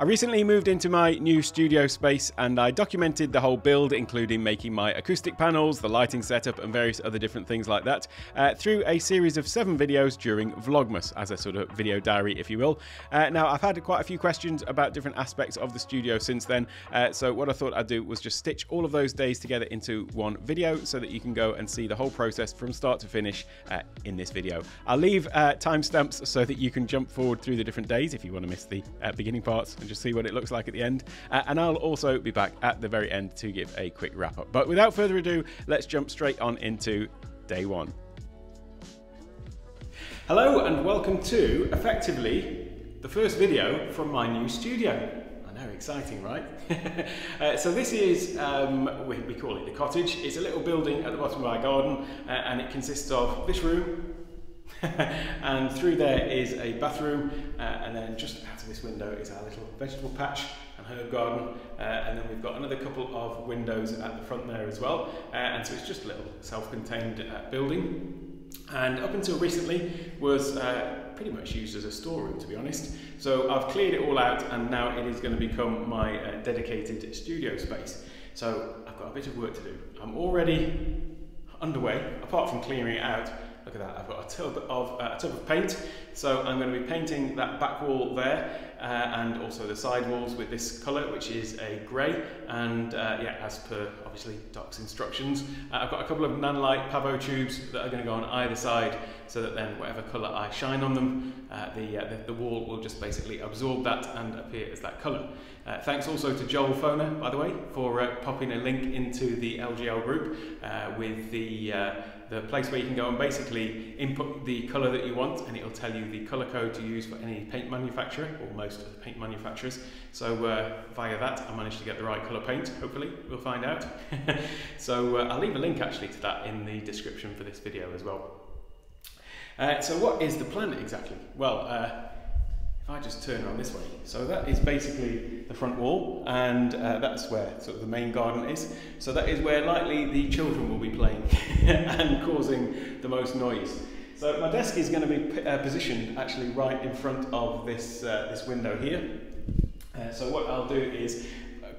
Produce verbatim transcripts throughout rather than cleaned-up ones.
I recently moved into my new studio space and I documented the whole build, including making my acoustic panels, the lighting setup and various other different things like that, uh, through a series of seven videos during Vlogmas, as a sort of video diary, if you will. Uh, now, I've had quite a few questions about different aspects of the studio since then, uh, so what I thought I'd do was just stitch all of those days together into one video so that you can go and see the whole process from start to finish uh, in this video. I'll leave uh, timestamps so that you can jump forward through the different days if you want to miss the uh, beginning parts and just see what it looks like at the end. Uh, and I'll also be back at the very end to give a quick wrap up. But without further ado, let's jump straight on into day one. Hello and welcome to, effectively, the first video from my new studio. Exciting, right? uh, so this is, um, we, we call it the cottage. It's a little building at the bottom of our garden uh, and it consists of this room and through there is a bathroom uh, and then just out of this window is our little vegetable patch and herb garden uh, and then we've got another couple of windows at the front there as well uh, and so it's just a little self-contained uh, building and up until recently was uh, pretty much used as a storeroom, to be honest. So I've cleared it all out and now it is going to become my uh, dedicated studio space. So I've got a bit of work to do. I'm already underway, apart from clearing it out. Look at that, I've got a tub of, uh, a tub of paint. So I'm going to be painting that back wall there uh, and also the side walls with this colour, which is a grey. And uh, yeah, as per obviously Doc's instructions, uh, I've got a couple of Nanlite Pavotube tubes that are going to go on either side, so that then whatever colour I shine on them, uh, the, uh, the the wall will just basically absorb that and appear as that colour. Uh, thanks also to Joel Foner, by the way, for uh, popping a link into the L G L group uh, with the uh, the place where you can go and basically input the colour that you want, and it'll tell you the colour code to use for any paint manufacturer, or most of the paint manufacturers. So uh, via that, I managed to get the right colour paint, hopefully, we'll find out. so uh, I'll leave a link actually to that in the description for this video as well. Uh, so what is the plan exactly? Well, uh, if I just turn around this way, so that is basically the front wall, and uh, that's where sort of the main garden is. So that is where likely the children will be playing and causing the most noise. So my desk is going to be uh, positioned actually right in front of this uh, this window here. Uh, so what I'll do is.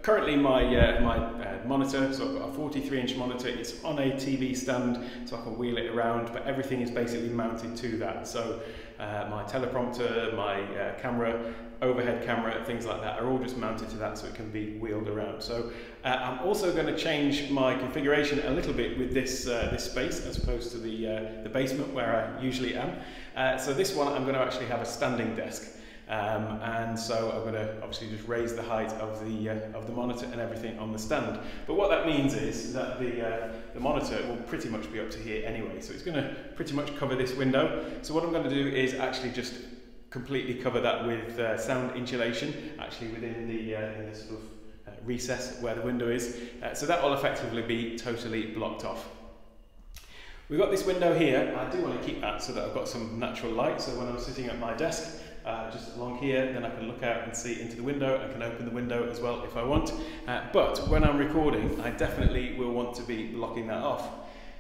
Currently my, uh, my uh, monitor, so I've got a forty-three inch monitor, it's on a T V stand so I can wheel it around, but everything is basically mounted to that. So uh, my teleprompter, my uh, camera, overhead camera, things like that are all just mounted to that so it can be wheeled around. So uh, I'm also going to change my configuration a little bit with this uh, this space as opposed to the, uh, the basement where I usually am. Uh, so this one I'm going to actually have a standing desk. Um, and so I'm going to obviously just raise the height of the uh, of the monitor and everything on the stand. But what that means is that the uh, the monitor will pretty much be up to here anyway, so it's going to pretty much cover this window. So what I'm going to do is actually just completely cover that with uh, sound insulation, actually within the, uh, in the sort of uh, recess where the window is. Uh, so that will effectively be totally blocked off. We've got this window here. I do want to keep that so that I've got some natural light. So when I'm sitting at my desk. Uh, just along here, then I can look out and see into the window. I can open the window as well if I want. Uh, but when I'm recording, I definitely will want to be blocking that off.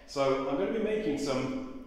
So I'm going to be making some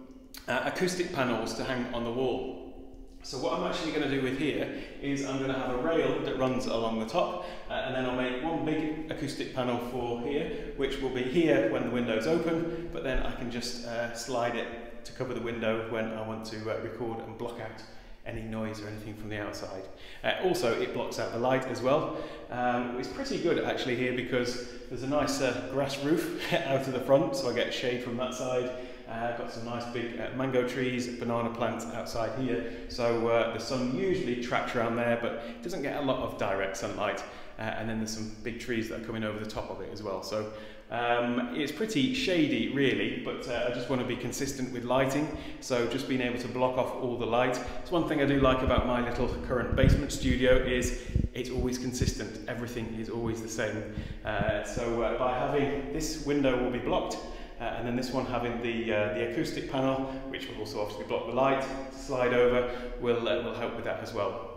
uh, acoustic panels to hang on the wall. So what I'm actually going to do with here is I'm going to have a rail that runs along the top uh, and then I'll make one big acoustic panel for here, which will be here when the window's open, but then I can just uh, slide it to cover the window when I want to uh, record and block out any noise or anything from the outside. Uh, also, it blocks out the light as well. Um, it's pretty good actually here because there's a nice uh, grass roof out of the front, so I get shade from that side. Uh, I've got some nice big uh, mango trees, banana plants outside here, so uh, the sun usually tracks around there, but it doesn't get a lot of direct sunlight. Uh, and then there's some big trees that are coming over the top of it as well. So um, it's pretty shady really, but uh, I just want to be consistent with lighting. So just being able to block off all the light. It's one thing I do like about my little current basement studio is it's always consistent. Everything is always the same. Uh, so uh, by having this window will be blocked. Uh, and then this one having the uh, the acoustic panel, which will also obviously block the light, slide over, will uh, will help with that as well.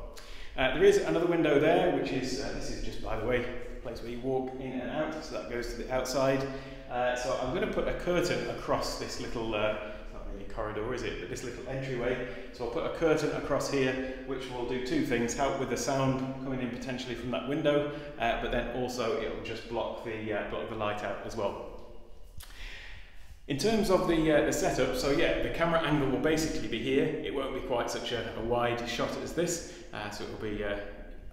Uh, there is another window there, which is, uh, this is just by the way, the place where you walk in and out, so that goes to the outside. Uh, so I'm going to put a curtain across this little, uh, it's not really a corridor, is it? But this little entryway. So I'll put a curtain across here, which will do two things: help with the sound coming in potentially from that window, uh, but then also it'll just block the uh, block the light out as well. In terms of the, uh, the setup, so yeah, the camera angle will basically be here. It won't be quite such a, a wide shot as this, uh, so it will be uh,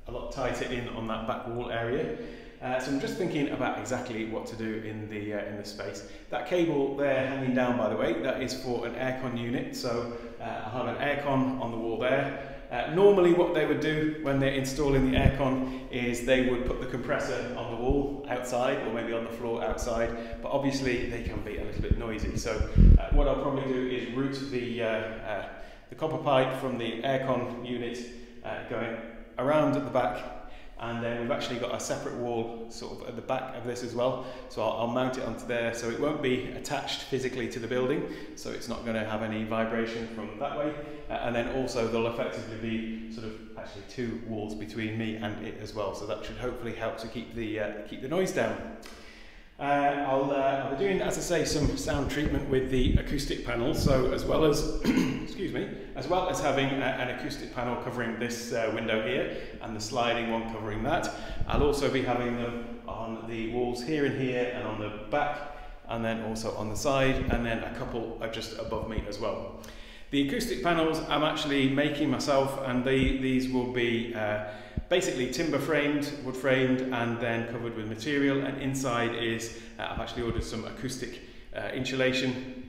a lot tighter in on that back wall area. Uh, so I'm just thinking about exactly what to do in the uh, in the space. That cable there hanging down, by the way, that is for an aircon unit. So uh, I'll have an aircon on the wall there. Uh, normally what they would do when they're installing the aircon is they would put the compressor on the wall outside, or maybe on the floor outside, but obviously they can be a little bit noisy. So uh, what I'll probably do is route the, uh, uh, the copper pipe from the aircon unit uh, going around at the back, and then we've actually got a separate wall sort of at the back of this as well, so I'll, I'll mount it onto there so it won't be attached physically to the building, so it's not going to have any vibration from that way, uh, and then also there'll effectively be sort of actually two walls between me and it as well, so that should hopefully help to keep the uh, keep the noise down. Uh, I'll, uh, I'll be doing, as I say, some sound treatment with the acoustic panel, so as well as excuse me, as well as having a, an acoustic panel covering this uh, window here and the sliding one covering that, I'll also be having them on the walls here and here and on the back, and then also on the side, and then a couple are just above me as well. The acoustic panels I'm actually making myself, and they, these will be uh, basically timber framed, wood framed, and then covered with material, and inside is, uh, I've actually ordered some acoustic uh, insulation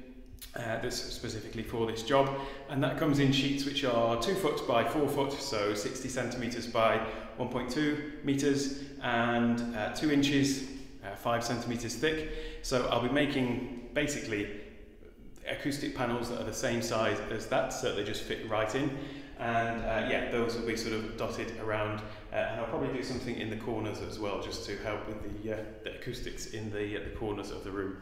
uh, that's specifically for this job, and that comes in sheets which are two foot by four foot, so sixty centimetres by one point two metres, and uh, two inches, uh, five centimetres thick, so I'll be making basically acoustic panels that are the same size as that, so they just fit right in. And uh, yeah, those will be sort of dotted around, uh, and I'll probably do something in the corners as well, just to help with the, uh, the acoustics in the, uh, the corners of the room.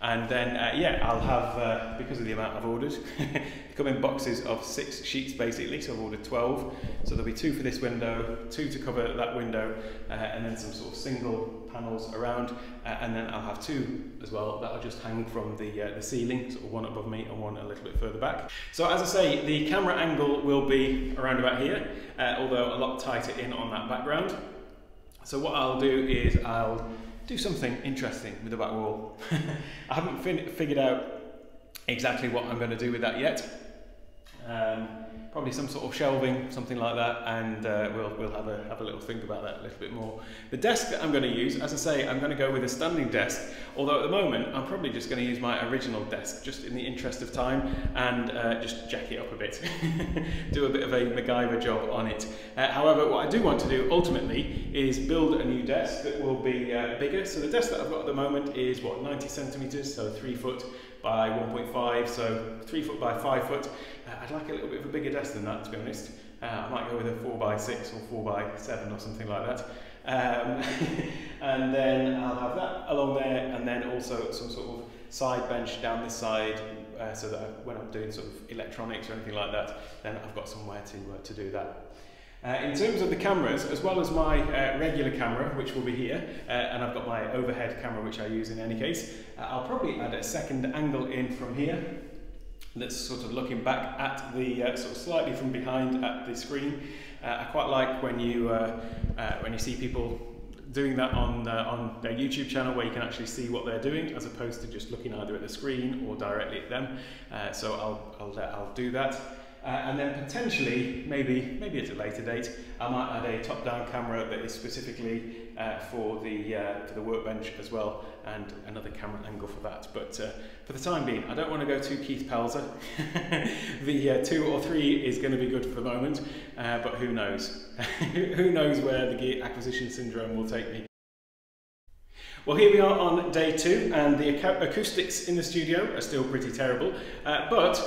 And then uh, yeah, I'll have, uh, because of the amount I've ordered, they come in boxes of six sheets basically, so I've ordered twelve, so there'll be two for this window, two to cover that window, uh, and then some sort of single panels around, uh, and then I'll have two as well that'll just hang from the, uh, the ceiling, sort of one above me and one a little bit further back. So as I say, the camera angle will be around about here, uh, although a lot tighter in on that background. So what I'll do is I'll do something interesting with the back wall. I haven't fin figured out exactly what I'm going to do with that yet. Um, probably some sort of shelving, something like that, and uh, we'll, we'll have, a, have a little think about that a little bit more. The desk that I'm going to use, as I say, I'm going to go with a standing desk, although at the moment I'm probably just going to use my original desk, just in the interest of time, and uh, just jack it up a bit, do a bit of a MacGyver job on it. Uh, however, what I do want to do ultimately is build a new desk that will be uh, bigger. So the desk that I've got at the moment is, what, ninety centimetres, so three foot by one point five, so three foot by five foot. Uh, I'd like a little bit of a bigger desk than that, to be honest. Uh, I might go with a four by six or four by seven or something like that. Um, and then I'll have that along there, and then also some sort of side bench down this side, uh, so that when I'm doing sort of electronics or anything like that, then I've got somewhere to, uh, to do that. Uh, in terms of the cameras, as well as my uh, regular camera, which will be here, uh, and I've got my overhead camera which I use in any case, uh, I'll probably add a second angle in from here that's sort of looking back at the, uh, sort of slightly from behind at the screen. Uh, I quite like when you, uh, uh, when you see people doing that on, uh, on their YouTube channel, where you can actually see what they're doing as opposed to just looking either at the screen or directly at them. Uh, so I'll, I'll, uh, I'll do that. Uh, and then potentially, maybe maybe at a later date, I might add a top-down camera that is specifically uh, for the uh, for the workbench as well, and another camera angle for that. But uh, for the time being, I don't want to go too Keith Pelzer. The uh, two or three is going to be good for the moment, uh, but who knows? Who knows where the gear acquisition syndrome will take me? Well, here we are on day two, and the ac acoustics in the studio are still pretty terrible, uh, but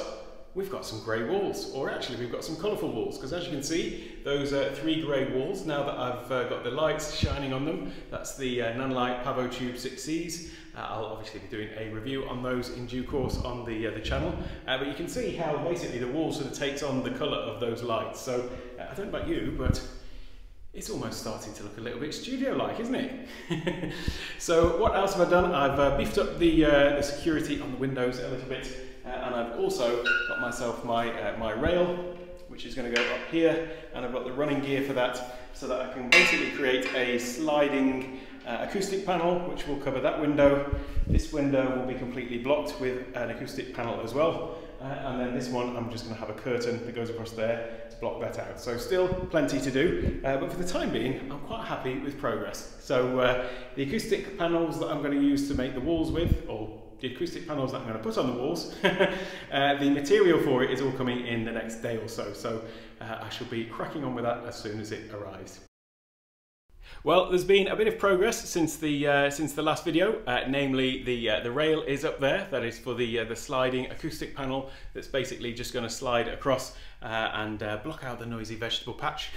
we've got some grey walls, or actually we've got some colourful walls, because as you can see, those are three grey walls. Now that I've uh, got the lights shining on them, that's the uh, Nanlite Pavotube six Cs. Uh, I'll obviously be doing a review on those in due course on the, uh, the channel, uh, but you can see how basically the wall sort of takes on the colour of those lights. So, uh, I don't know about you, but it's almost starting to look a little bit studio-like, isn't it? So what else have I done? I've uh, beefed up the, uh, the security on the windows a little bit. uh, and I've also got myself my, uh, my rail, which is going to go up here, and I've got the running gear for that so that I can basically create a sliding uh, acoustic panel which will cover that window. This window will be completely blocked with an acoustic panel as well, uh, and then this one I'm just going to have a curtain that goes across there to block that out. So still plenty to do, uh, but for the time being I'm quite happy with progress. So uh, the acoustic panels that I'm going to use to make the walls with, or the acoustic panels that I'm going to put on the walls, uh, the material for it is all coming in the next day or so, so uh, I shall be cracking on with that as soon as it arrives. Well, there's been a bit of progress since the uh, since the last video, uh, namely the uh, the rail is up there. That is for the uh, the sliding acoustic panel that's basically just going to slide across uh, and uh, block out the noisy vegetable patch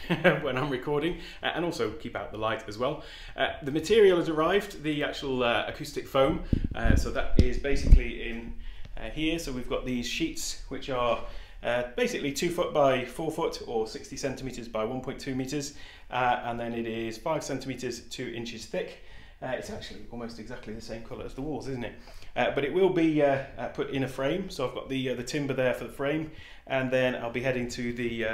when I'm recording, uh, and also keep out the light as well. Uh, the material has arrived, the actual uh, acoustic foam, uh, so that is basically in uh, here. So we've got these sheets which are Uh, basically two foot by four foot, or sixty centimeters by one point two meters, uh, and then it is five centimeters two inches thick. Uh, it's actually almost exactly the same color as the walls, isn't it? Uh, but it will be uh, uh, put in a frame, so I've got the uh, the timber there for the frame, and then I'll be heading to the uh,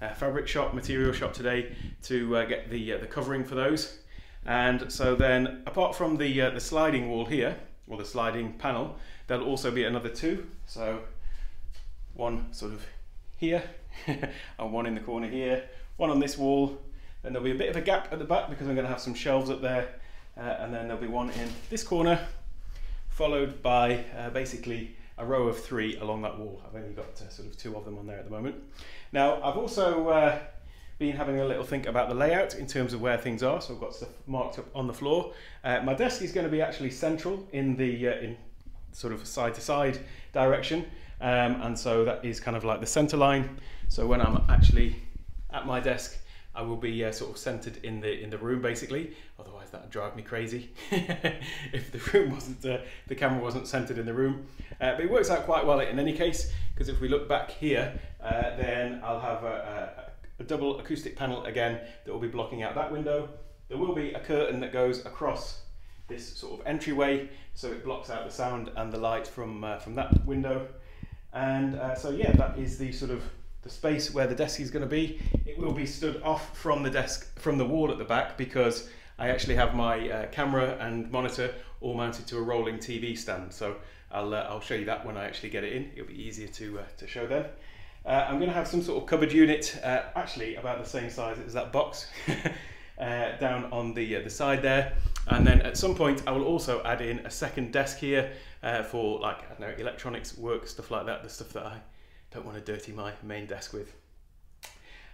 uh, fabric shop, material shop today to uh, get the uh, the covering for those. And so then, apart from the uh, the sliding wall here, or the sliding panel, there'll also be another two. So one sort of here and one in the corner here, one on this wall, then there'll be a bit of a gap at the back because I'm going to have some shelves up there, uh, and then there'll be one in this corner, followed by uh, basically a row of three along that wall. I've only got uh, sort of two of them on there at the moment. Now I've also uh, been having a little think about the layout in terms of where things are, so I've got stuff marked up on the floor. Uh, my desk is going to be actually central in the uh, in sort of side to side direction. Um, and so that is kind of like the center line. So when I'm actually at my desk, I will be uh, sort of centered in the in the room basically. Otherwise, that would drive me crazy if the room wasn't uh, the camera wasn't centered in the room. Uh, but it works out quite well in any case, because if we look back here, uh, then I'll have a, a, a double acoustic panel again that will be blocking out that window. There will be a curtain that goes across this sort of entryway, so it blocks out the sound and the light from uh, from that window. And uh, so yeah, that is the sort of the space where the desk is going to be. It will be stood off from the desk, from the wall at the back, because I actually have my uh, camera and monitor all mounted to a rolling T V stand. So I'll, uh, I'll show you that when I actually get it in. It'll be easier to, uh, to show then. Uh, I'm going to have some sort of cupboard unit, uh, actually about the same size as that box, uh, down on the, uh, the side there. And then at some point I will also add in a second desk here uh, for, like, I don't know, electronics, work, stuff like that, the stuff that I don't want to dirty my main desk with.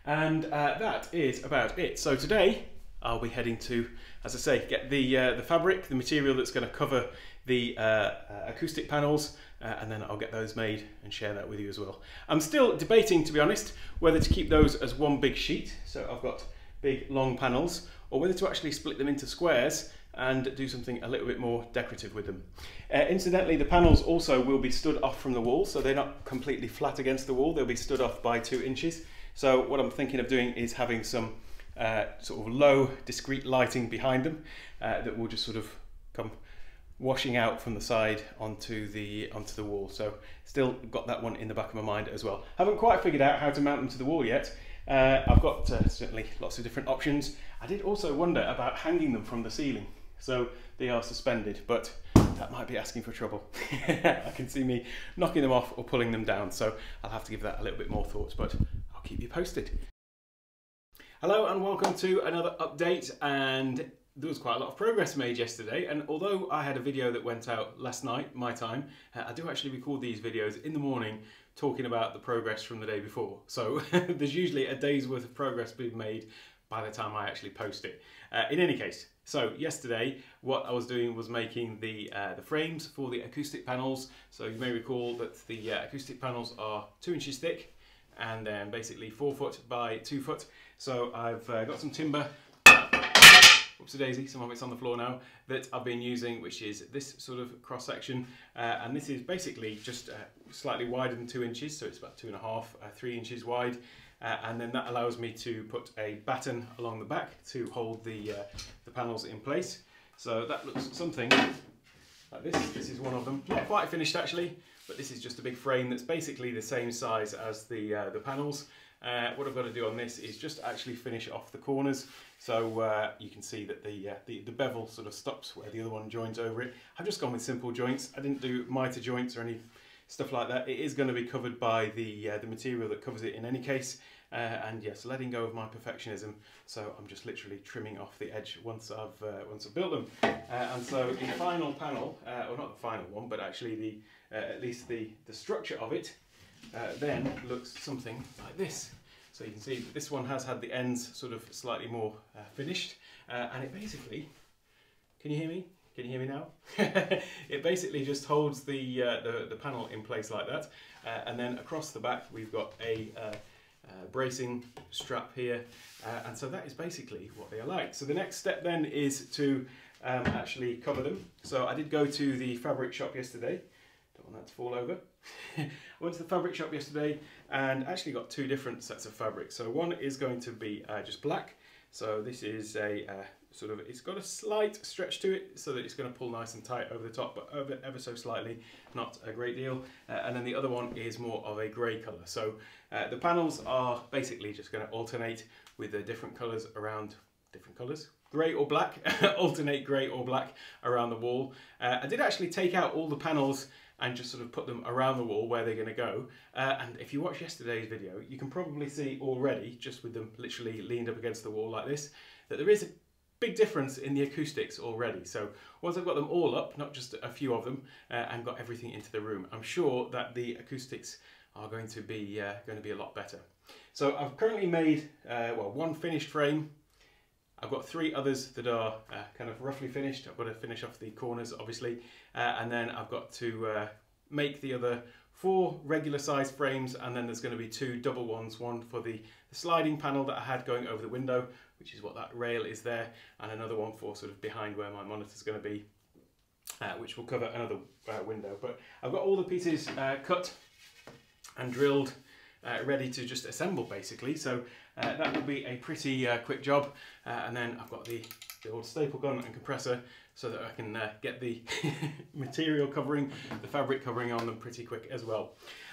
And uh, that is about it. So today I'll be heading to, as I say, get the, uh, the fabric, the material that's going to cover the uh, acoustic panels, uh, and then I'll get those made and share that with you as well. I'm still debating, to be honest, whether to keep those as one big sheet, so I've got big long panels, or whether to actually split them into squares and do something a little bit more decorative with them. Uh, incidentally, the panels also will be stood off from the wall, so they're not completely flat against the wall, they'll be stood off by two inches. So what I'm thinking of doing is having some uh, sort of low, discreet lighting behind them uh, that will just sort of come washing out from the side onto the onto the wall. So still got that one in the back of my mind as well. Haven't quite figured out how to mount them to the wall yet. Uh, I've got uh, certainly lots of different options. I did also wonder about hanging them from the ceiling, so they are suspended, but that might be asking for trouble. I can see me knocking them off or pulling them down, so I'll have to give that a little bit more thought, but I'll keep you posted. Hello and welcome to another update, and there was quite a lot of progress made yesterday, and although I had a video that went out last night, my time, uh, I do actually record these videos in the morning talking about the progress from the day before. So there's usually a day's worth of progress being made by the time I actually post it. Uh, in any case, so yesterday what I was doing was making the, uh, the frames for the acoustic panels. So you may recall that the uh, acoustic panels are two inches thick and then basically four foot by two foot. So I've uh, got some timber, oops a daisy, some of it's on the floor now, that I've been using, which is this sort of cross section. Uh, and this is basically just uh, slightly wider than two inches. So it's about two and a half, uh, three inches wide. Uh, and then that allows me to put a batten along the back to hold the, uh, the panels in place. So that looks something like this. This is one of them. Not quite finished actually, but this is just a big frame that's basically the same size as the, uh, the panels. Uh, what I've got to do on this is just actually finish off the corners, so uh, you can see that the, uh, the the bevel sort of stops where the other one joins over it. I've just gone with simple joints. I didn't do mitre joints or any stuff like that. It is going to be covered by the uh, the material that covers it in any case. Uh, and yes, letting go of my perfectionism, so I'm just literally trimming off the edge once I've uh, once I've built them. Uh, and so the final panel, uh, or not the final one, but actually the uh, at least the the structure of it, uh, then looks something like this. So you can see that this one has had the ends sort of slightly more uh, finished, uh, and it basically, can you hear me? Can you hear me now? It basically just holds the, uh, the the panel in place like that, uh, and then across the back we've got a uh, uh, bracing strap here, uh, and so that is basically what they are like. So the next step then is to um, actually cover them. So I did go to the fabric shop yesterday. Don't want that to fall over. I went to the fabric shop yesterday and actually got two different sets of fabric. So one is going to be uh, just black. So this is a uh, sort of, it's got a slight stretch to it so that it's going to pull nice and tight over the top, but over, ever so slightly, not a great deal. Uh, and then the other one is more of a grey colour. So uh, the panels are basically just going to alternate with the different colours around, different colours, grey or black, alternate grey or black around the wall. Uh, I did actually take out all the panels and just sort of put them around the wall where they're going to go. Uh, and if you watch yesterday's video, you can probably see already, just with them literally leaned up against the wall like this, that there is a big difference in the acoustics already. So once I've got them all up, not just a few of them, uh, and got everything into the room, I'm sure that the acoustics are going to be uh, going to be a lot better. So I've currently made uh, well, one finished frame. I've got three others that are uh, kind of roughly finished. I've got to finish off the corners, obviously, uh, and then I've got to uh, make the other four regular size frames, and then there's going to be two double ones, one for the, the sliding panel that I had going over the window, which is what that rail is there, and another one for sort of behind where my monitor's going to be, uh, which will cover another uh, window. But I've got all the pieces uh, cut and drilled, Uh, ready to just assemble basically, so uh, that will be a pretty uh, quick job, uh, and then I've got the, the old staple gun and compressor so that I can uh, get the material covering, the fabric covering on them pretty quick as well.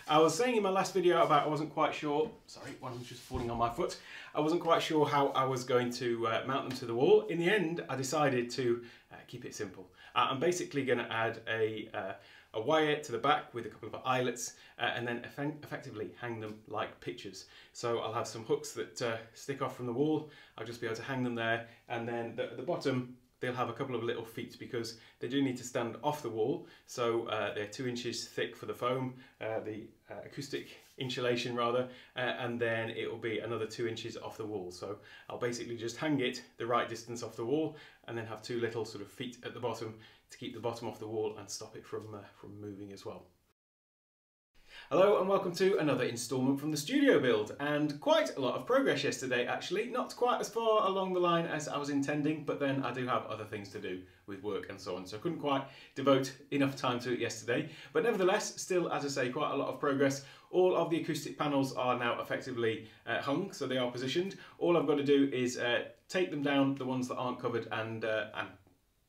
I was saying in my last video about I wasn't quite sure, sorry, one was just falling on my foot, I wasn't quite sure how I was going to uh, mount them to the wall. In the end I decided to uh, keep it simple. Uh, I'm basically going to add a uh, a wire to the back with a couple of eyelets, uh, and then eff effectively hang them like pictures. So I'll have some hooks that uh, stick off from the wall. I'll just be able to hang them there, and then the, at the bottom they'll have a couple of little feet because they do need to stand off the wall. So uh, they're two inches thick for the foam, uh, the uh, acoustic insulation rather, uh, and then it will be another two inches off the wall. So I'll basically just hang it the right distance off the wall and then have two little sort of feet at the bottom to keep the bottom off the wall and stop it from, uh, from moving as well. Hello and welcome to another instalment from the studio build, and quite a lot of progress yesterday actually, not quite as far along the line as I was intending, but then I do have other things to do with work and so on, so I couldn't quite devote enough time to it yesterday, but nevertheless still, as I say, quite a lot of progress. All of the acoustic panels are now effectively uh, hung, so they are positioned. All I've got to do is uh, take them down, the ones that aren't covered, and, uh, and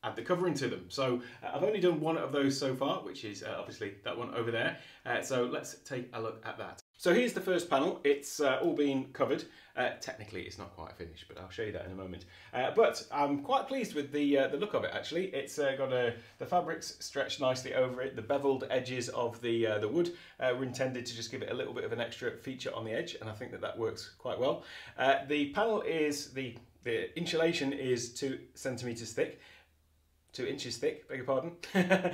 add the covering to them. So uh, I've only done one of those so far, which is uh, obviously that one over there. Uh, so let's take a look at that. So here's the first panel. It's uh, all been covered. Uh, technically it's not quite finished, but I'll show you that in a moment. Uh, but I'm quite pleased with the uh, the look of it actually. It's uh, got a, the fabric's stretched nicely over it. The beveled edges of the, uh, the wood uh, were intended to just give it a little bit of an extra feature on the edge, and I think that that works quite well. Uh, the panel is, the, the insulation is two centimetres thick. Two inches thick, beg your pardon, uh,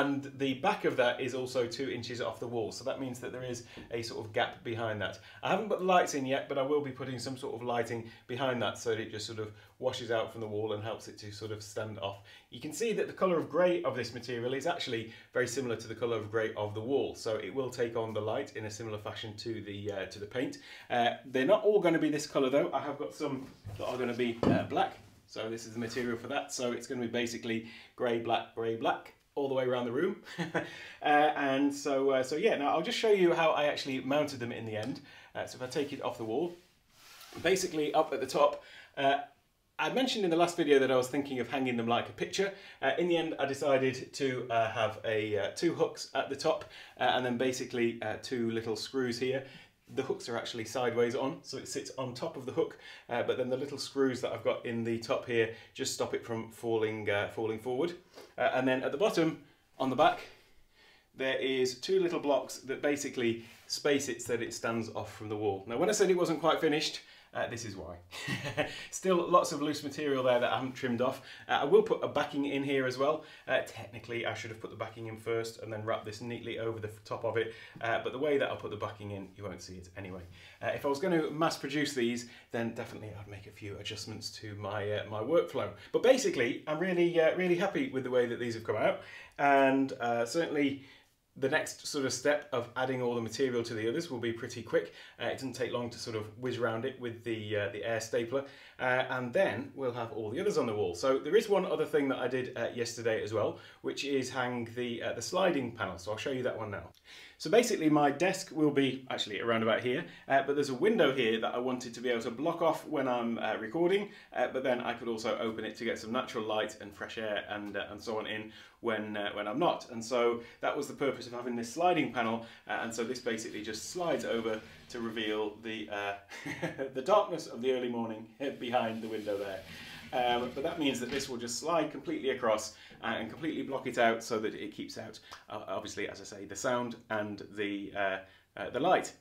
and the back of that is also two inches off the wall, so that means that there is a sort of gap behind that. I haven't put the lights in yet, but I will be putting some sort of lighting behind that so that it just sort of washes out from the wall and helps it to sort of stand off. You can see that the colour of grey of this material is actually very similar to the colour of grey of the wall, so it will take on the light in a similar fashion to the uh, to the paint. Uh, they're not all going to be this colour though. I have got some that are going to be uh, black. So this is the material for that, so it's going to be basically grey, black, grey, black all the way around the room. uh, and so uh, so yeah, now I'll just show you how I actually mounted them in the end. Uh, so if I take it off the wall, basically up at the top, uh, I mentioned in the last video that I was thinking of hanging them like a picture. Uh, in the end, I decided to uh, have a uh, two hooks at the top uh, and then basically uh, two little screws here. The hooks are actually sideways on, so it sits on top of the hook, uh, but then the little screws that I've got in the top here just stop it from falling, uh, falling forward. Uh, and then at the bottom, on the back, there is two little blocks that basically space it so that it stands off from the wall. Now, when I said it wasn't quite finished, Uh, this is why. Still lots of loose material there that I haven't trimmed off. Uh, I will put a backing in here as well. Uh, technically, I should have put the backing in first and then wrap this neatly over the top of it. Uh, but the way that I'll put the backing in, you won't see it anyway. Uh, if I was going to mass produce these, then definitely I'd make a few adjustments to my uh, my workflow. But basically, I'm really, uh, really happy with the way that these have come out. And uh, certainly, the next sort of step of adding all the material to the others will be pretty quick. Uh, it doesn't take long to sort of whiz around it with the uh, the air stapler, uh, and then we'll have all the others on the wall. So there is one other thing that I did uh, yesterday as well, which is hang the uh, the sliding panel. So I'll show you that one now. So basically my desk will be actually around about here, uh, but there's a window here that I wanted to be able to block off when I'm uh, recording, uh, but then I could also open it to get some natural light and fresh air and, uh, and so on in when, uh, when I'm not. And so that was the purpose of having this sliding panel, uh, and so this basically just slides over to reveal the, uh, the darkness of the early morning behind the window there. Um, but that means that this will just slide completely across and completely block it out so that it keeps out, uh, obviously, as I say, the sound and the uh, uh, the light.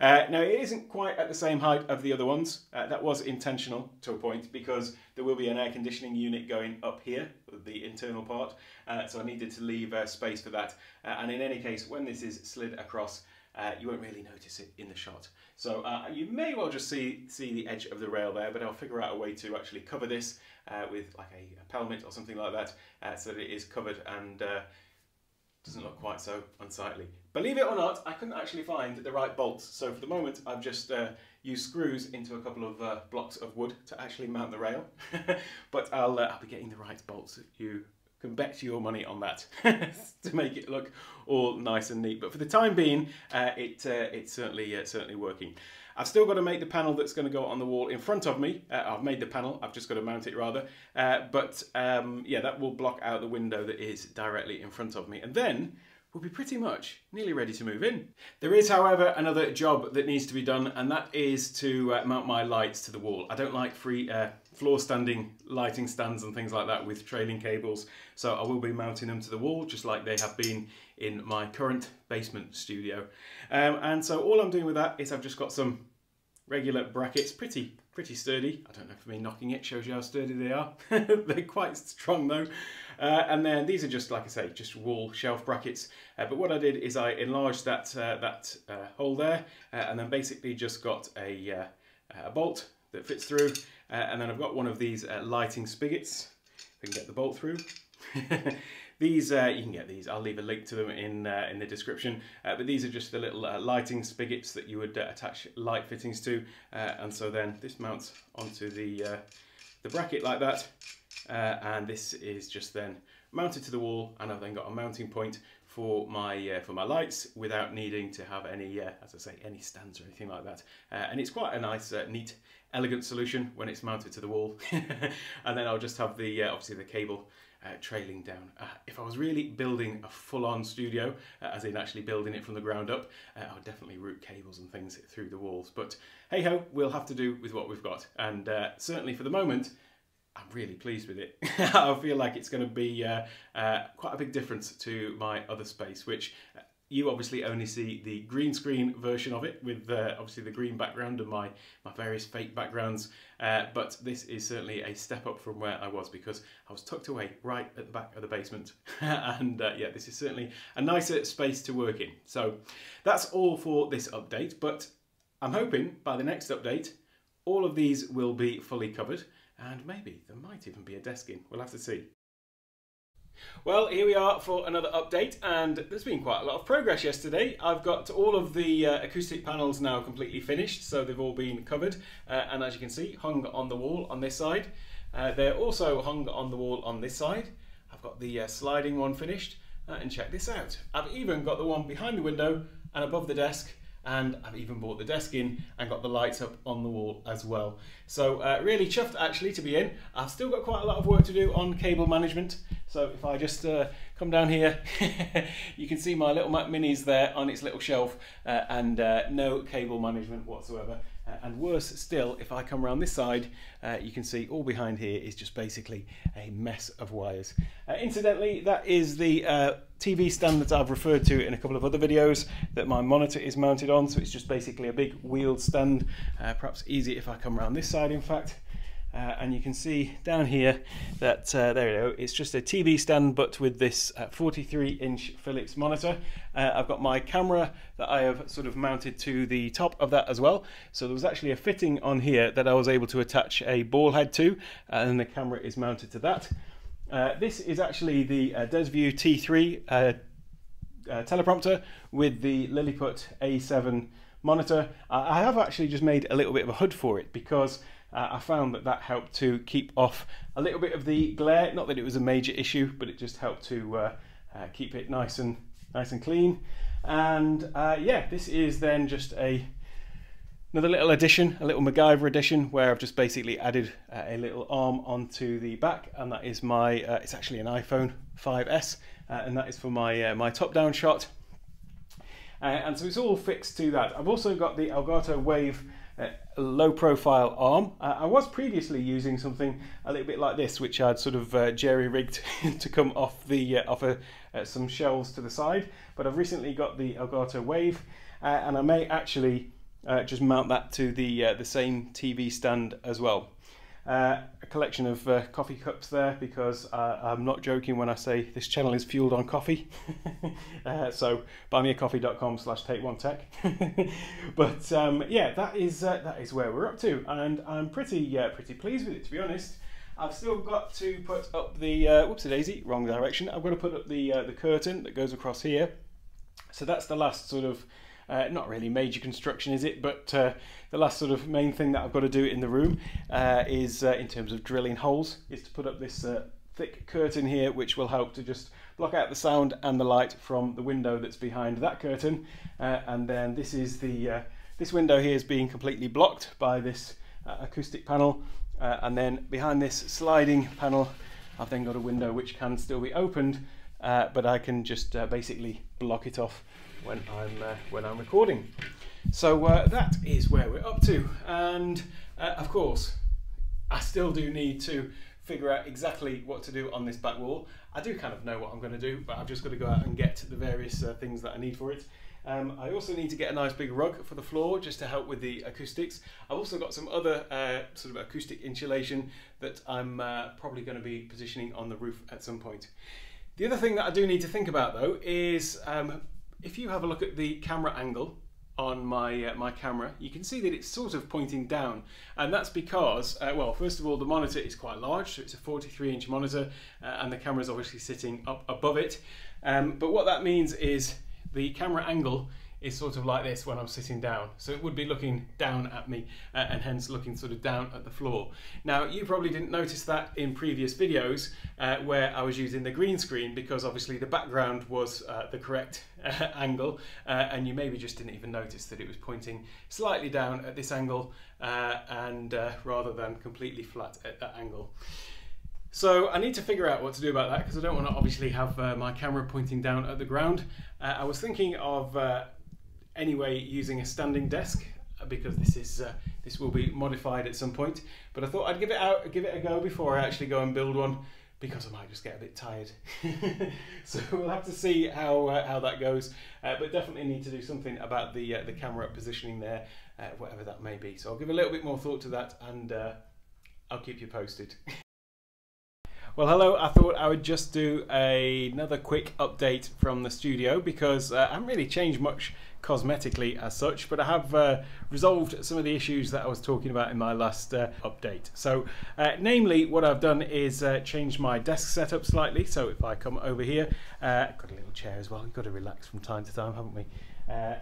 uh, now, it isn't quite at the same height of the other ones. Uh, that was intentional to a point because there will be an air conditioning unit going up here, the internal part, uh, so I needed to leave uh, space for that. Uh, and in any case, when this is slid across, Uh, you won't really notice it in the shot. So uh, you may well just see, see the edge of the rail there, but I'll figure out a way to actually cover this uh, with like a, a pelmet or something like that, uh, so that it is covered and uh, doesn't look quite so unsightly. Believe it or not, I couldn't actually find the right bolts, so for the moment I've just uh, used screws into a couple of uh, blocks of wood to actually mount the rail, but I'll, uh, I'll be getting the right bolts that you can bet your money on that to make it look all nice and neat. But for the time being, uh, it, uh, it's certainly, uh, certainly working. I've still got to make the panel that's going to go on the wall in front of me. Uh, I've made the panel, I've just got to mount it rather. Uh, but um, yeah, that will block out the window that is directly in front of me. And then we'll be pretty much nearly ready to move in. There is, however, another job that needs to be done, and that is to uh, mount my lights to the wall. I don't like free uh, floor standing lighting stands and things like that with trailing cables, so I will be mounting them to the wall just like they have been in my current basement studio. Um, and so all I'm doing with that is I've just got some regular brackets, pretty pretty sturdy. I don't know if me knocking it shows you how sturdy they are. They're quite strong though. Uh, and then these are just, like I say, just wall shelf brackets. Uh, but what I did is I enlarged that, uh, that uh, hole there, uh, and then basically just got a, uh, a bolt that fits through. Uh, and then I've got one of these uh, lighting spigots. If I can get the bolt through. These, uh, you can get these, I'll leave a link to them in, uh, in the description, uh, but these are just the little uh, lighting spigots that you would uh, attach light fittings to, uh, and so then this mounts onto the, uh, the bracket like that, uh, and this is just then mounted to the wall, and I've then got a mounting point for my, uh, for my lights without needing to have any, uh, as I say, any stands or anything like that. Uh, and it's quite a nice, uh, neat, elegant solution when it's mounted to the wall. And then I'll just have the, uh, obviously the cable Uh, trailing down. Uh, if I was really building a full-on studio, uh, as in actually building it from the ground up, uh, I would definitely route cables and things through the walls. But hey-ho, we'll have to do with what we've got. And uh, certainly for the moment, I'm really pleased with it. I feel like it's going to be uh, uh, quite a big difference to my other space, which uh, you obviously only see the green screen version of it with uh, obviously the green background and my, my various fake backgrounds, uh, but this is certainly a step up from where I was because I was tucked away right at the back of the basement. And uh, yeah, this is certainly a nicer space to work in. So that's all for this update, but I'm hoping by the next update all of these will be fully covered, and maybe there might even be a desk in. We'll have to see. Well, here we are for another update, and there's been quite a lot of progress yesterday. I've got all of the uh, acoustic panels now completely finished, so they've all been covered, uh, and as you can see, hung on the wall on this side. Uh, they're also hung on the wall on this side. I've got the uh, sliding one finished, uh, and check this out. I've even got the one behind the window and above the desk, and I've even bought the desk in and got the lights up on the wall as well. So uh, really chuffed actually to be in. I've still got quite a lot of work to do on cable management. So if I just uh, come down here, you can see my little Mac Minis there on its little shelf uh, and uh, no cable management whatsoever. Uh, and worse still, if I come around this side, uh, you can see all behind here is just basically a mess of wires. Uh, incidentally, that is the uh, T V stand that I've referred to in a couple of other videos that my monitor is mounted on. So it's just basically a big wheeled stand, uh, perhaps easy if I come around this side in fact. Uh, and you can see down here that, uh, there we go, it's just a T V stand but with this forty-three inch uh, Philips monitor. Uh, I've got my camera that I have sort of mounted to the top of that as well. So there was actually a fitting on here that I was able to attach a ball head to, and the camera is mounted to that. Uh, this is actually the uh, Desview T three uh, uh, teleprompter with the Lilliput A seven monitor. I have actually just made a little bit of a hood for it because Uh, I found that that helped to keep off a little bit of the glare. Not that it was a major issue, but it just helped to uh, uh, keep it nice and nice and clean. And uh, yeah, this is then just a another little addition, a little MacGyver addition, where I've just basically added uh, a little arm onto the back, and that is my. Uh, it's actually an iPhone five S, uh, and that is for my uh, my top-down shot. Uh, and so it's all fixed to that. I've also got the Elgato Wave. Uh, low profile arm. Uh, I was previously using something a little bit like this, which I'd sort of uh, jerry-rigged to come off the uh, off a, uh, some shelves to the side, but I've recently got the Elgato Wave, uh, and I may actually uh, just mount that to the uh, the same T V stand as well. Uh, a collection of uh, coffee cups there, because uh, I'm not joking when I say this channel is fueled on coffee. uh, so buy me a coffee dot com slash take one tech. But um, yeah, that is uh, that is where we're up to, and I'm pretty uh, pretty pleased with it, to be honest. I've still got to put up the uh, whoopsie daisy, wrong direction. I've got to put up the uh, the curtain that goes across here. So that's the last sort of. Uh, not really major construction, is it? But uh, the last sort of main thing that I've got to do in the room uh, is, uh, in terms of drilling holes, is to put up this uh, thick curtain here, which will help to just block out the sound and the light from the window that's behind that curtain. Uh, and then this is the uh, this window here is being completely blocked by this uh, acoustic panel. Uh, and then behind this sliding panel, I've then got a window which can still be opened, uh, but I can just uh, basically block it off when I'm uh, when I'm recording. So uh, that is where we're up to, and uh, of course I still do need to figure out exactly what to do on this back wall. I do kind of know what I'm going to do, but I've just got to go out and get the various uh, things that I need for it. Um, I also need to get a nice big rug for the floor just to help with the acoustics. I've also got some other uh, sort of acoustic insulation that I'm uh, probably going to be positioning on the roof at some point. The other thing that I do need to think about though is um, if you have a look at the camera angle on my uh, my camera, you can see that it's sort of pointing down, and that's because, uh, well, first of all, the monitor is quite large, so it's a forty-three inch monitor, uh, and the camera is obviously sitting up above it. Um, but what that means is the camera angle is sort of like this when I'm sitting down, so it would be looking down at me, uh, and hence looking sort of down at the floor. Now, you probably didn't notice that in previous videos uh, where I was using the green screen, because obviously the background was uh, the correct uh, angle, uh, and you maybe just didn't even notice that it was pointing slightly down at this angle, uh, and uh, rather than completely flat at that angle. So I need to figure out what to do about that, because I don't want to obviously have uh, my camera pointing down at the ground. Uh, I was thinking of uh, anyway using a standing desk, because this is uh, this will be modified at some point, but I thought I'd give it out give it a go before I actually go and build one, because I might just get a bit tired. So we'll have to see how uh, how that goes, uh, but definitely need to do something about the uh, the camera positioning there, uh, whatever that may be. So I'll give a little bit more thought to that, and uh, I'll keep you posted. Well, hello, I thought I would just do a, another quick update from the studio, because uh, I haven't really changed much cosmetically as such, but I have uh, resolved some of the issues that I was talking about in my last uh, update. So uh, namely, what I've done is uh, changed my desk setup slightly. So if I come over here, uh, got a little chair as well. We've got to relax from time to time, haven't we? Uh,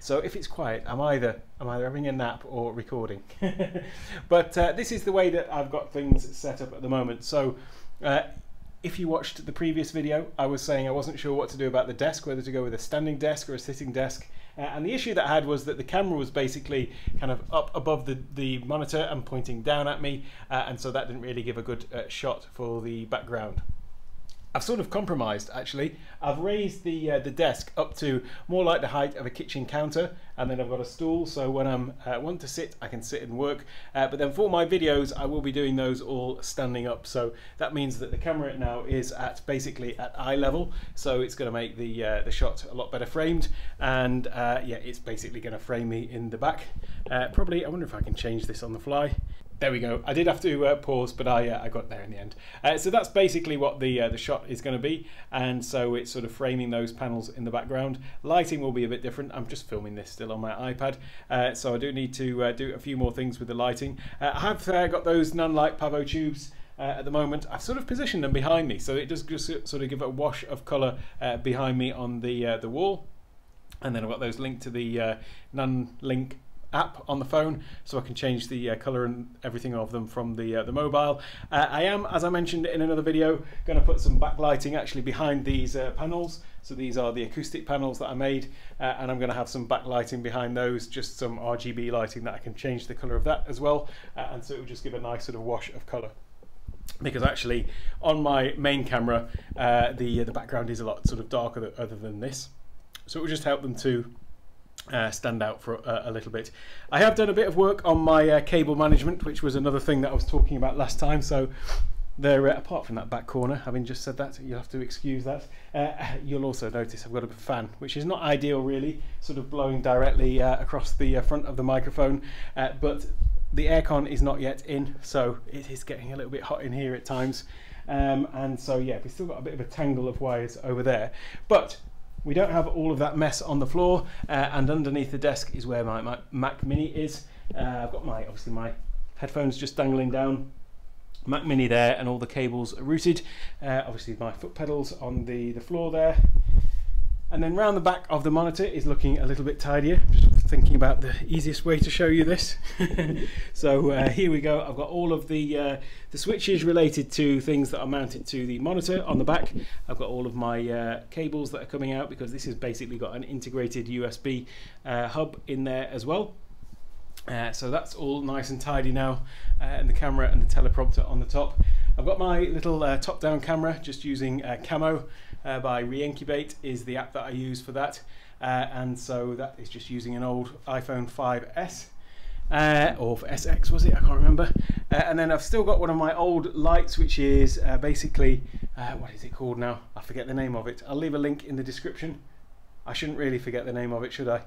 so if it's quiet, I'm either I'm either having a nap or recording. But uh, this is the way that I've got things set up at the moment. So uh, If you watched the previous video, I was saying I wasn't sure what to do about the desk, whether to go with a standing desk or a sitting desk. Uh, and the issue that I had was that the camera was basically kind of up above the, the monitor and pointing down at me. Uh, and so that didn't really give a good uh, shot for the background. I've sort of compromised, actually. I've raised the uh, the desk up to more like the height of a kitchen counter, and then I've got a stool, so when I am uh, want to sit, I can sit and work. Uh, but then for my videos, I will be doing those all standing up, so that means that the camera now is at basically at eye level, so it's going to make the, uh, the shot a lot better framed, and uh, yeah, it's basically going to frame me in the back. Uh, probably, I wonder if I can change this on the fly. There we go. I did have to uh, pause, but I, uh, I got there in the end. Uh, so that's basically what the, uh, the shot is going to be. And so it's sort of framing those panels in the background. Lighting will be a bit different. I'm just filming this still on my iPad. Uh, so I do need to uh, do a few more things with the lighting. Uh, I have uh, got those Nanlite Pavotube tubes uh, at the moment. I've sort of positioned them behind me. So it does just sort of give a wash of colour uh, behind me on the, uh, the wall. And then I've got those linked to the uh, Nanlink app on the phone, so I can change the uh, color and everything of them from the uh, the mobile. Uh, I am, as I mentioned in another video, going to put some backlighting actually behind these uh, panels. So these are the acoustic panels that I made, uh, and I'm going to have some backlighting behind those, just some R G B lighting that I can change the color of that as well, uh, and so it will just give a nice sort of wash of color. Because actually, on my main camera, uh, the the background is a lot sort of darker other than this, so it will just help them to Uh, stand out for uh, a little bit. I have done a bit of work on my uh, cable management, which was another thing that I was talking about last time, so there, uh, apart from that back corner, having just said that, you'll have to excuse that. Uh, you'll also notice I've got a fan, which is not ideal really, sort of blowing directly uh, across the uh, front of the microphone, uh, but the aircon is not yet in, so it is getting a little bit hot in here at times, um, and so yeah, we've still got a bit of a tangle of wires over there, but we don't have all of that mess on the floor, uh, and underneath the desk is where my, my Mac Mini is. Uh, I've got my, obviously my headphones just dangling down, Mac Mini there, and all the cables are routed. Uh, obviously my foot pedals on the, the floor there. And then round the back of the monitor is looking a little bit tidier. Just thinking about the easiest way to show you this. So uh, here we go. I've got all of the uh, the switches related to things that are mounted to the monitor on the back. I've got all of my uh, cables that are coming out, because this has basically got an integrated U S B uh, hub in there as well. Uh, so that's all nice and tidy now, uh, and the camera and the teleprompter on the top. I've got my little uh, top-down camera, just using uh, Camo uh, by Reincubate is the app that I use for that, uh, and so that is just using an old iPhone five S uh, or S X was it? I can't remember. Uh, and then I've still got one of my old lights, which is uh, basically uh, what is it called now? I forget the name of it. I'll leave a link in the description. I shouldn't really forget the name of it, should I?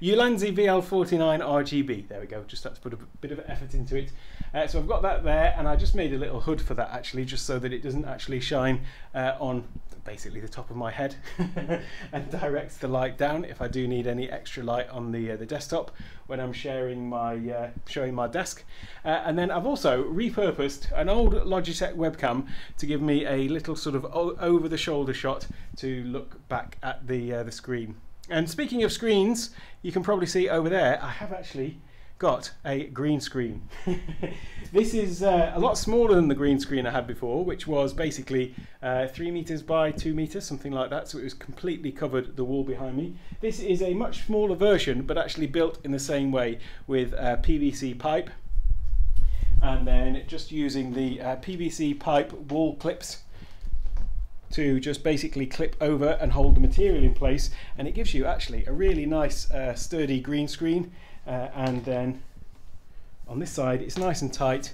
Ulanzi V L forty-nine R G B. There we go. Just have to put a bit of effort into it. Uh, so I've got that there, and I just made a little hood for that actually, just so that it doesn't actually shine uh, on basically the top of my head and directs the light down if I do need any extra light on the uh, the desktop when I'm sharing my uh, showing my desk. Uh, and then I've also repurposed an old Logitech webcam to give me a little sort of over-the-shoulder shot to look back at the uh, the screen. And speaking of screens, you can probably see over there I have actually got a green screen. This is uh, a lot smaller than the green screen I had before, which was basically uh, three meters by two meters, something like that. So it was completely covered the wall behind me. This is a much smaller version, but actually built in the same way with uh, P V C pipe, and then just using the uh, P V C pipe wall clips to just basically clip over and hold the material in place, and it gives you actually a really nice uh, sturdy green screen. Uh, and then on this side it's nice and tight,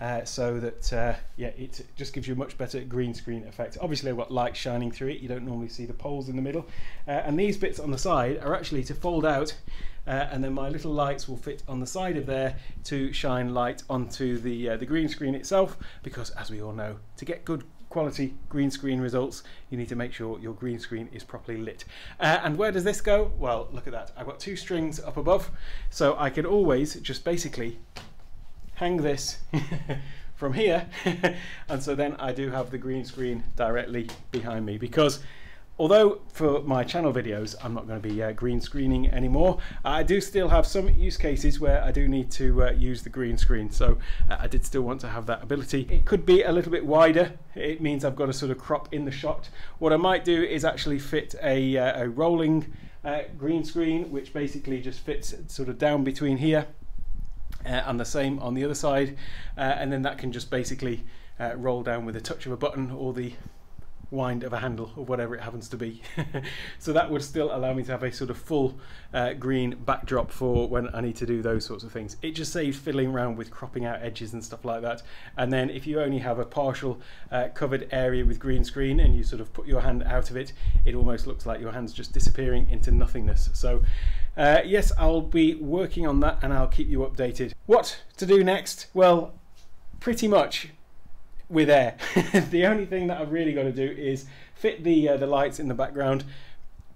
uh, so that uh, yeah, it just gives you a much better green screen effect. Obviously I've got light shining through it, you don't normally see the poles in the middle, uh, and these bits on the side are actually to fold out, uh, and then my little lights will fit on the side of there to shine light onto the, uh, the green screen itself, because as we all know, to get good quality green screen results, you need to make sure your green screen is properly lit. Uh, and where does this go? Well, look at that. I've got two strings up above, so I could always just basically hang this from here. And so then I do have the green screen directly behind me, because Although for my channel videos I'm not going to be uh, green screening anymore, I do still have some use cases where I do need to uh, use the green screen, so uh, I did still want to have that ability. It could be a little bit wider, it means I've got to sort of crop in the shot. What I might do is actually fit a, uh, a rolling uh, green screen, which basically just fits sort of down between here uh, and the same on the other side, uh, and then that can just basically uh, roll down with a touch of a button or the wind of a handle or whatever it happens to be. So that would still allow me to have a sort of full uh, green backdrop for when I need to do those sorts of things. It just saves fiddling around with cropping out edges and stuff like that. And then if you only have a partial uh, covered area with green screen and you sort of put your hand out of it, it almost looks like your hand's just disappearing into nothingness. So uh, yes, I'll be working on that and I'll keep you updated. What to do next? Well, pretty much we're there. The only thing that I've really got to do is fit the uh, the lights in the background,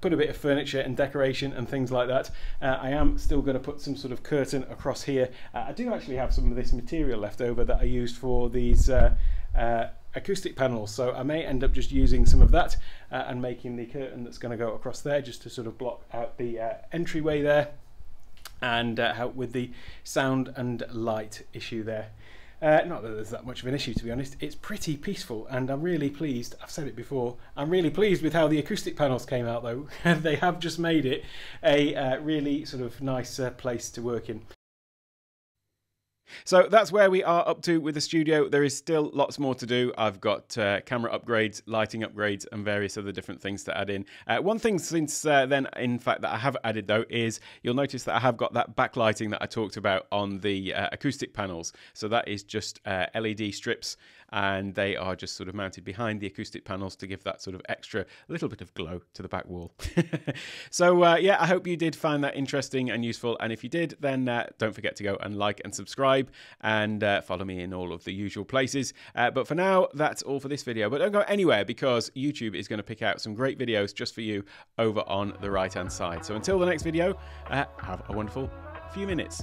put a bit of furniture and decoration and things like that. Uh, I am still going to put some sort of curtain across here. Uh, I do actually have some of this material left over that I used for these uh, uh, acoustic panels, so I may end up just using some of that uh, and making the curtain that's going to go across there just to sort of block out the uh, entryway there and uh, help with the sound and light issue there. Uh, not that there's that much of an issue, to be honest. It's pretty peaceful and I'm really pleased. I've said it before, I'm really pleased with how the acoustic panels came out though. They have just made it a uh, really sort of nice uh, place to work in. So that's where we are up to with the studio. There is still lots more to do. I've got uh, camera upgrades, lighting upgrades and various other different things to add in. Uh, one thing since uh, then, in fact, that I have added though is you'll notice that I have got that backlighting that I talked about on the uh, acoustic panels. So that is just uh, L E D strips, and they are just sort of mounted behind the acoustic panels to give that sort of extra little bit of glow to the back wall. So uh, yeah, I hope you did find that interesting and useful, and if you did, then uh, don't forget to go and like and subscribe and uh, follow me in all of the usual places. Uh, but for now, that's all for this video, but don't go anywhere because YouTube is going to pick out some great videos just for you over on the right hand side. So until the next video, uh, have a wonderful few minutes.